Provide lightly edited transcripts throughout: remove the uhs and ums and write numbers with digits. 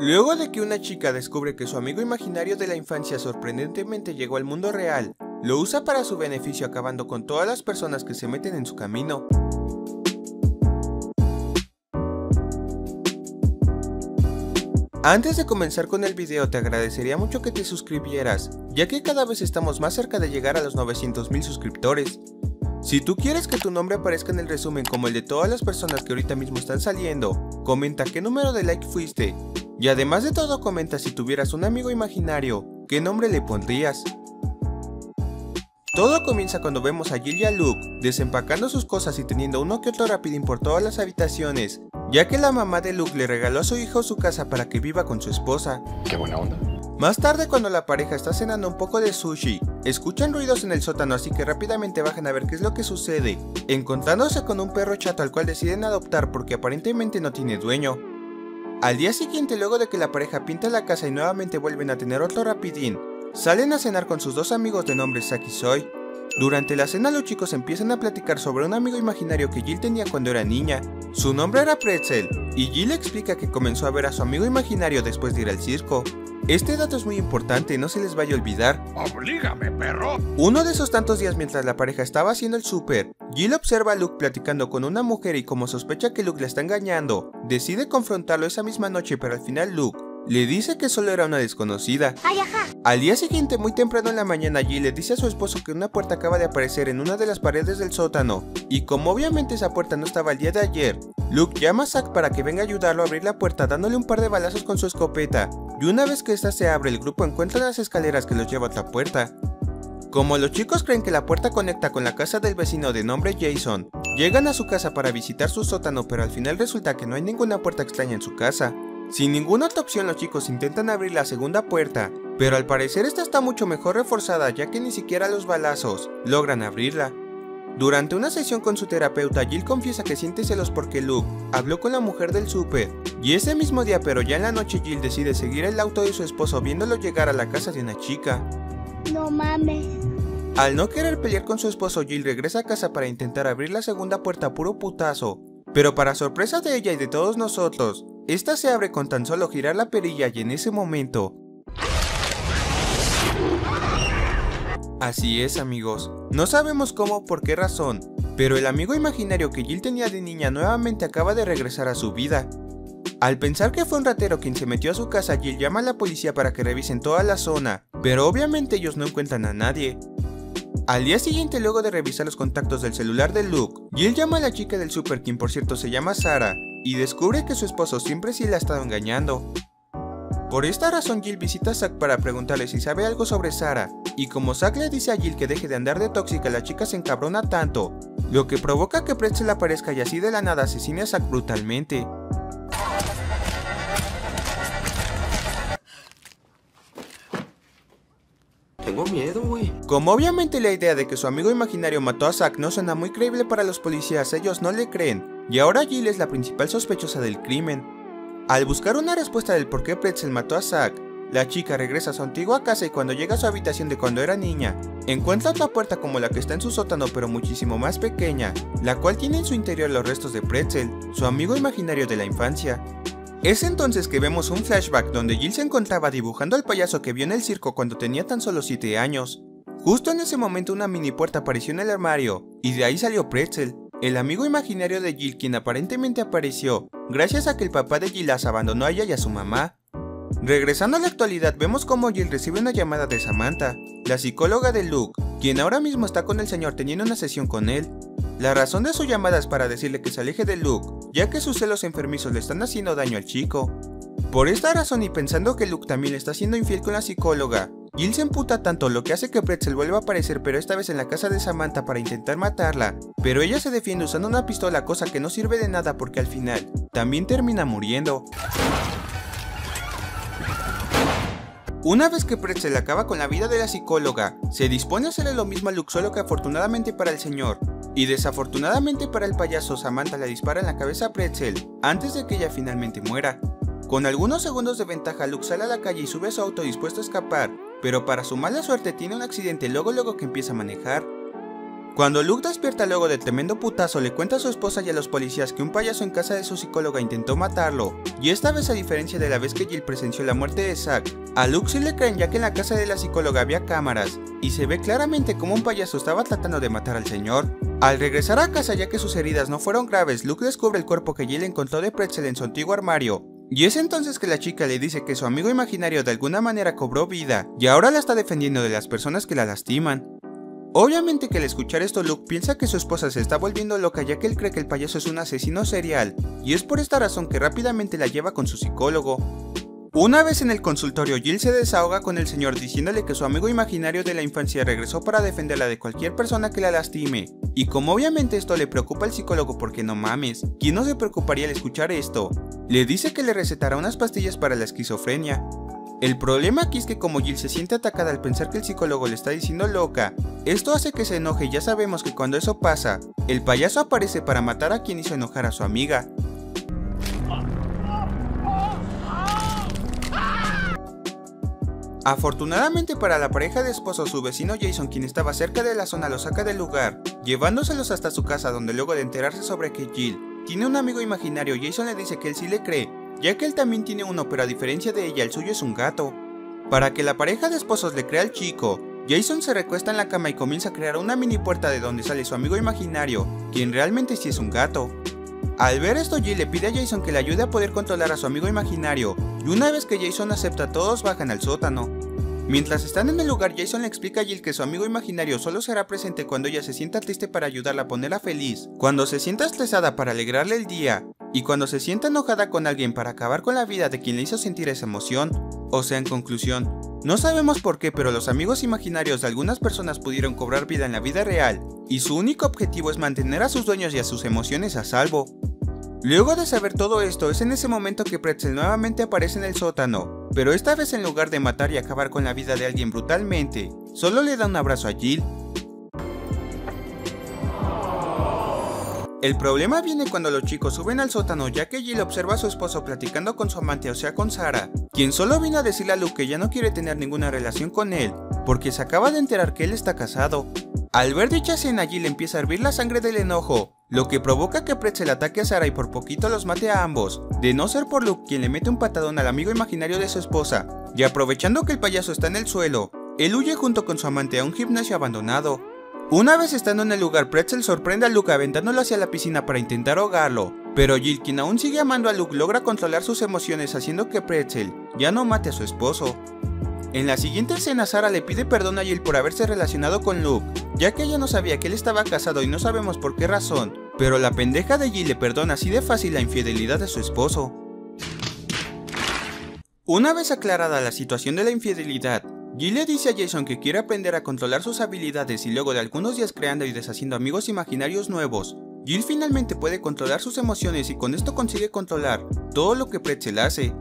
Luego de que una chica descubre que su amigo imaginario de la infancia sorprendentemente llegó al mundo real, lo usa para su beneficio acabando con todas las personas que se meten en su camino. Antes de comenzar con el video te agradecería mucho que te suscribieras, ya que cada vez estamos más cerca de llegar a los 900,000 suscriptores. Si tú quieres que tu nombre aparezca en el resumen como el de todas las personas que ahorita mismo están saliendo, comenta qué número de like fuiste, y además de todo comenta si tuvieras un amigo imaginario, qué nombre le pondrías. Todo comienza cuando vemos a Jill y a Luke desempacando sus cosas y teniendo uno que otro rapidín por todas las habitaciones, ya que la mamá de Luke le regaló a su hijo su casa para que viva con su esposa. Qué buena onda. Más tarde, cuando la pareja está cenando un poco de sushi, escuchan ruidos en el sótano, así que rápidamente bajan a ver qué es lo que sucede, encontrándose con un perro chato al cual deciden adoptar porque aparentemente no tiene dueño. Al día siguiente, luego de que la pareja pinta la casa y nuevamente vuelven a tener otro rapidín, salen a cenar con sus dos amigos de nombre Zack y Zoe. Durante la cena los chicos empiezan a platicar sobre un amigo imaginario que Jill tenía cuando era niña. Su nombre era Pretzel, y Jill explica que comenzó a ver a su amigo imaginario después de ir al circo. Este dato es muy importante, no se les vaya a olvidar. ¡Oblígame, perro! Uno de esos tantos días mientras la pareja estaba haciendo el súper, Jill observa a Luke platicando con una mujer y como sospecha que Luke la está engañando, decide confrontarlo esa misma noche, pero al final Luke le dice que solo era una desconocida. ¡Ay, ajá! Al día siguiente, muy temprano en la mañana, Jill le dice a su esposo que una puerta acaba de aparecer en una de las paredes del sótano, y como obviamente esa puerta no estaba el día de ayer, Luke llama a Zack para que venga a ayudarlo a abrir la puerta dándole un par de balazos con su escopeta, y una vez que esta se abre, el grupo encuentra las escaleras que los lleva a otra puerta. Como los chicos creen que la puerta conecta con la casa del vecino de nombre Jason, llegan a su casa para visitar su sótano, pero al final resulta que no hay ninguna puerta extraña en su casa. Sin ninguna otra opción los chicos intentan abrir la segunda puerta, pero al parecer esta está mucho mejor reforzada ya que ni siquiera los balazos logran abrirla. Durante una sesión con su terapeuta, Jill confiesa que siente celos porque Luke habló con la mujer del súper, y ese mismo día, pero ya en la noche, Jill decide seguir el auto de su esposo viéndolo llegar a la casa de una chica. No mames. Al no querer pelear con su esposo, Jill regresa a casa para intentar abrir la segunda puerta a puro putazo, pero para sorpresa de ella y de todos nosotros, esta se abre con tan solo girar la perilla, y en ese momento... Así es, amigos, no sabemos cómo o por qué razón, pero el amigo imaginario que Jill tenía de niña nuevamente acaba de regresar a su vida. Al pensar que fue un ratero quien se metió a su casa, Jill llama a la policía para que revisen toda la zona, pero obviamente ellos no encuentran a nadie. Al día siguiente, luego de revisar los contactos del celular de Luke, Jill llama a la chica del súper, quien por cierto se llama Sara, y descubre que su esposo siempre sí la ha estado engañando. Por esta razón, Jill visita a Zack para preguntarle si sabe algo sobre Sara, y como Zack le dice a Jill que deje de andar de tóxica, la chica se encabrona tanto, lo que provoca que Pretzel aparezca y así de la nada asesine a Zack brutalmente. Tengo miedo, güey. Como obviamente la idea de que su amigo imaginario mató a Zack no suena muy creíble para los policías, ellos no le creen, y ahora Jill es la principal sospechosa del crimen. Al buscar una respuesta del por qué Pretzel mató a Zack, la chica regresa a su antigua casa y cuando llega a su habitación de cuando era niña, encuentra otra puerta como la que está en su sótano pero muchísimo más pequeña, la cual tiene en su interior los restos de Pretzel, su amigo imaginario de la infancia. Es entonces que vemos un flashback donde Jill se encontraba dibujando al payaso que vio en el circo cuando tenía tan solo 7 años. Justo en ese momento una mini puerta apareció en el armario y de ahí salió Pretzel, el amigo imaginario de Jill, quien aparentemente apareció gracias a que el papá de Jill las abandonó a ella y a su mamá. Regresando a la actualidad, vemos cómo Jill recibe una llamada de Samantha, la psicóloga de Luke, quien ahora mismo está con el señor teniendo una sesión con él. La razón de su llamada es para decirle que se aleje de Luke, ya que sus celos enfermizos le están haciendo daño al chico. Por esta razón y pensando que Luke también le está siendo infiel con la psicóloga, Jill se emputa tanto, lo que hace que Pretzel vuelva a aparecer, pero esta vez en la casa de Samantha para intentar matarla, pero ella se defiende usando una pistola, cosa que no sirve de nada porque al final también termina muriendo. Una vez que Pretzel acaba con la vida de la psicóloga, se dispone a hacerle lo mismo a Luke, solo que afortunadamente para el señor y desafortunadamente para el payaso, Samantha le dispara en la cabeza a Pretzel antes de que ella finalmente muera. Con algunos segundos de ventaja, Luke sale a la calle y sube a su auto dispuesto a escapar, pero para su mala suerte tiene un accidente luego que empieza a manejar. Cuando Luke despierta luego del tremendo putazo, le cuenta a su esposa y a los policías que un payaso en casa de su psicóloga intentó matarlo, y esta vez, a diferencia de la vez que Jill presenció la muerte de Zack, a Luke sí le creen, ya que en la casa de la psicóloga había cámaras, y se ve claramente cómo un payaso estaba tratando de matar al señor. Al regresar a casa, ya que sus heridas no fueron graves, Luke descubre el cuerpo que Jill encontró de Pretzel en su antiguo armario, y es entonces que la chica le dice que su amigo imaginario de alguna manera cobró vida, y ahora la está defendiendo de las personas que la lastiman. Obviamente que al escuchar esto, Luke piensa que su esposa se está volviendo loca, ya que él cree que el payaso es un asesino serial, y es por esta razón que rápidamente la lleva con su psicólogo. Una vez en el consultorio, Jill se desahoga con el señor diciéndole que su amigo imaginario de la infancia regresó para defenderla de cualquier persona que la lastime, y como obviamente esto le preocupa al psicólogo porque no mames, ¿quién no se preocuparía al escuchar esto? Le dice que le recetará unas pastillas para la esquizofrenia. El problema aquí es que como Jill se siente atacada al pensar que el psicólogo le está diciendo loca, esto hace que se enoje, y ya sabemos que cuando eso pasa, el payaso aparece para matar a quien hizo enojar a su amiga. Afortunadamente para la pareja de esposos, su vecino Jason, quien estaba cerca de la zona, los saca del lugar, llevándoselos hasta su casa, donde luego de enterarse sobre que Jill tiene un amigo imaginario, Jason le dice que él sí le cree, ya que él también tiene uno, pero a diferencia de ella, el suyo es un gato. Para que la pareja de esposos le crea al chico, Jason se recuesta en la cama y comienza a crear una mini puerta de donde sale su amigo imaginario, quien realmente sí es un gato. Al ver esto, Jill le pide a Jason que le ayude a poder controlar a su amigo imaginario, y una vez que Jason acepta, todos bajan al sótano. Mientras están en el lugar, Jason le explica a Jill que su amigo imaginario solo será presente cuando ella se sienta triste, para ayudarla a ponerla feliz, cuando se sienta estresada, para alegrarle el día, y cuando se sienta enojada con alguien, para acabar con la vida de quien le hizo sentir esa emoción. O sea, en conclusión, no sabemos por qué, pero los amigos imaginarios de algunas personas pudieron cobrar vida en la vida real, y su único objetivo es mantener a sus dueños y a sus emociones a salvo. Luego de saber todo esto, es en ese momento que Pretzel nuevamente aparece en el sótano, pero esta vez en lugar de matar y acabar con la vida de alguien brutalmente, solo le da un abrazo a Jill. El problema viene cuando los chicos suben al sótano, ya que Jill observa a su esposo platicando con su amante, o sea con Sara, quien solo vino a decirle a Luke que ya no quiere tener ninguna relación con él, porque se acaba de enterar que él está casado. Al ver dicha escena, Jill empieza a hervir la sangre del enojo, lo que provoca que Pretzel ataque a Sara y por poquito los mate a ambos, de no ser por Luke, quien le mete un patadón al amigo imaginario de su esposa, y aprovechando que el payaso está en el suelo, él huye junto con su amante a un gimnasio abandonado. Una vez estando en el lugar, Pretzel sorprende a Luke aventándolo hacia la piscina para intentar ahogarlo, pero Jill, quien aún sigue amando a Luke, logra controlar sus emociones, haciendo que Pretzel ya no mate a su esposo. En la siguiente escena, Sara le pide perdón a Jill por haberse relacionado con Luke, ya que ella no sabía que él estaba casado y no sabemos por qué razón, pero la pendeja de Jill le perdona así de fácil la infidelidad de su esposo. Una vez aclarada la situación de la infidelidad, Jill le dice a Jason que quiere aprender a controlar sus habilidades, y luego de algunos días creando y deshaciendo amigos imaginarios nuevos, Jill finalmente puede controlar sus emociones, y con esto consigue controlar todo lo que Pretzel hace.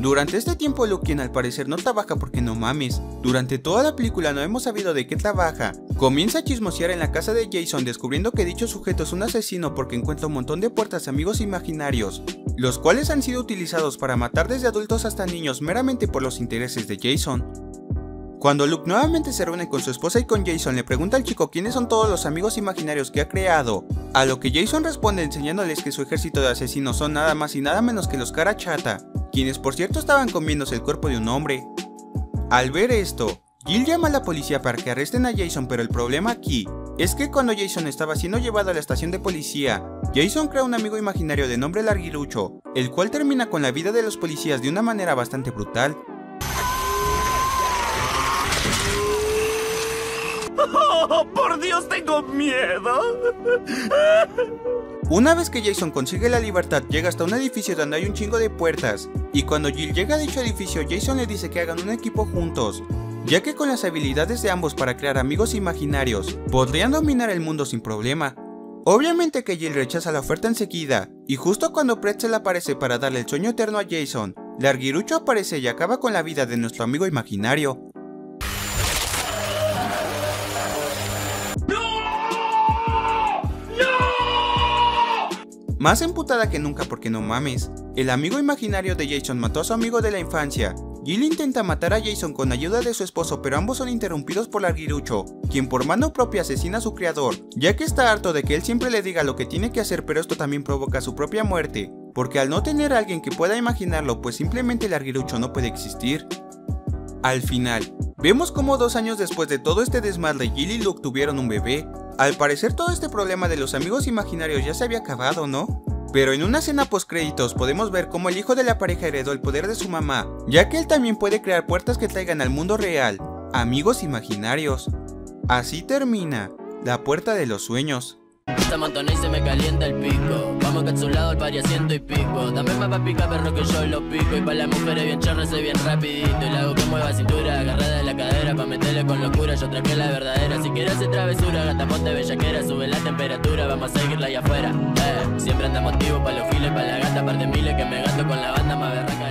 Durante este tiempo, Luke, quien al parecer no trabaja porque no mames, durante toda la película no hemos sabido de qué trabaja, comienza a chismosear en la casa de Jason, descubriendo que dicho sujeto es un asesino porque encuentra un montón de puertas a amigos imaginarios, los cuales han sido utilizados para matar desde adultos hasta niños meramente por los intereses de Jason. Cuando Luke nuevamente se reúne con su esposa y con Jason, le pregunta al chico quiénes son todos los amigos imaginarios que ha creado, a lo que Jason responde enseñándoles que su ejército de asesinos son nada más y nada menos que los cara chata, quienes por cierto estaban comiéndose el cuerpo de un hombre. Al ver esto, Jill llama a la policía para que arresten a Jason, pero el problema aquí es que cuando Jason estaba siendo llevado a la estación de policía, Jason crea un amigo imaginario de nombre Larguirucho, el cual termina con la vida de los policías de una manera bastante brutal. ¡Oh, por Dios, tengo miedo! Una vez que Jason consigue la libertad, llega hasta un edificio donde hay un chingo de puertas, y cuando Jill llega a dicho edificio, Jason le dice que hagan un equipo juntos, ya que con las habilidades de ambos para crear amigos imaginarios, podrían dominar el mundo sin problema. Obviamente que Jill rechaza la oferta enseguida, y justo cuando Pretzel aparece para darle el sueño eterno a Jason, Larguirucho aparece y acaba con la vida de nuestro amigo imaginario. Más emputada que nunca porque no mames, el amigo imaginario de Jason mató a su amigo de la infancia, Jill intenta matar a Jason con ayuda de su esposo, pero ambos son interrumpidos por Larguirucho, quien por mano propia asesina a su creador, ya que está harto de que él siempre le diga lo que tiene que hacer, pero esto también provoca su propia muerte, porque al no tener a alguien que pueda imaginarlo, pues simplemente Larguirucho no puede existir. Al final, vemos cómo 2 años después de todo este desmadre, Jill y Luke tuvieron un bebé. Al parecer todo este problema de los amigos imaginarios ya se había acabado, ¿no? Pero en una escena postcréditos podemos ver cómo el hijo de la pareja heredó el poder de su mamá, ya que él también puede crear puertas que traigan al mundo real amigos imaginarios. Así termina la puerta de los sueños. Esta montona y se me calienta el pico. Vamos encapsulado al pari asiento y pico. Dame papa pica perro que yo lo pico. Y pa' las mujeres bien charras soy bien rapidito. Y la hago que mueva cintura, agarrada de la cadera. Pa' meterle con locura, yo traje la verdadera. Si quieres hacer travesura, gata ponte bellaquera. Sube la temperatura, vamos a seguirla allá afuera. Siempre andamos activos pa' los files, pa' la gata. Par de miles que me gasto con la banda más berraca.